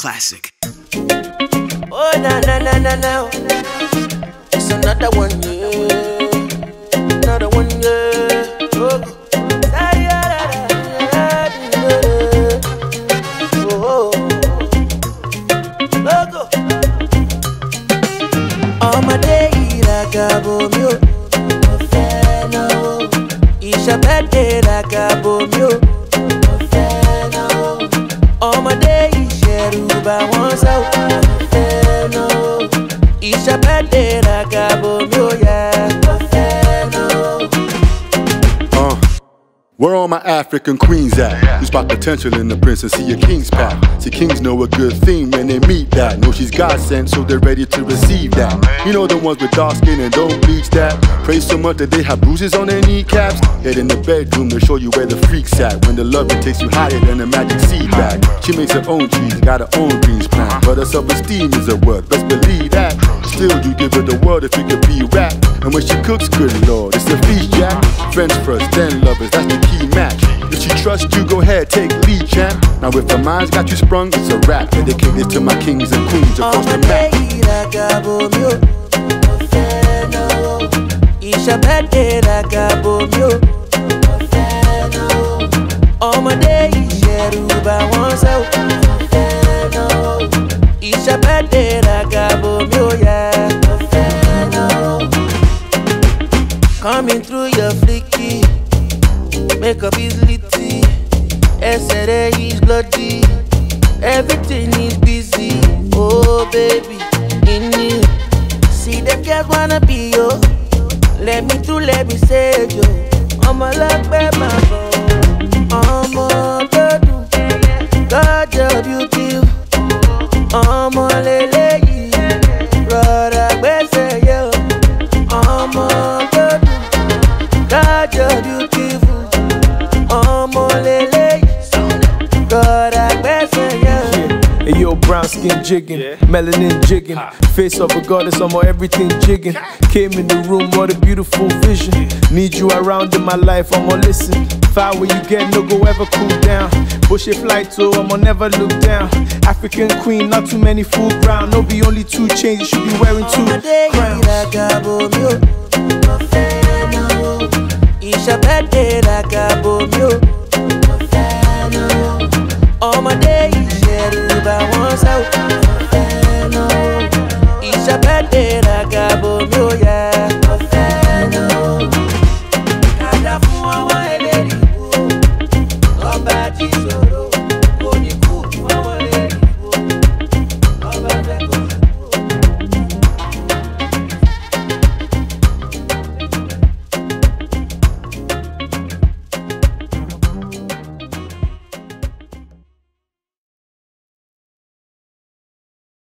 classic. Oh na na na na na, it's another one, yeah. Another one, yeah. Oh. All my day, like a bomio. It's a bad day, like a bomio. All my day, Sheruba wants out. It's a bad day, like a bomio, yeah. Where all my African queens at? You spot potential in the princess, see a king's path. See, kings know a good theme when they meet that. Know she's God sent, so they're ready to receive that. You know the ones with dark skin and don't bleach that. Pray so much that they have bruises on their kneecaps. Yet in the bedroom, they'll show you where the freak's at. When the lover takes you higher than a magic seed bag. She makes her own trees, got her own dreams planned. But her self-esteem is a word, best believe that. Still, you give her the world if you could be rap. And when she cooks, good lord, it's a feast, Jack. Friends first, then lovers, that's the key match. If she trusts you, go ahead, take lead, champ. Now if her mind's got you sprung, it's a rap. Dedicate this to my kings and queens across the map. All my day, Sheruba wants out. It's a bad day, yeah. Coming through your flicky, makeup is litty, SRA is bloody, everything is busy. Oh baby, in you. See them girls wanna be yo. Let me through, let me save yo. I'm a love by my phone. I'm a do. God, your beauty. I'm a lady. Brother, where's yo? I'm a do. God, your beauty. Yo, brown skin jigging, yeah. Melanin jigging, ha. Face of a goddess, I'm on everything jigging. Came in the room, what a beautiful vision. Need you around in my life, I'm on listen. Fire where you get, no go ever cool down. Bush a flight, so I'm on never look down. African queen, not too many fool ground. No be only two chains, you should be wearing two crowns. All my day.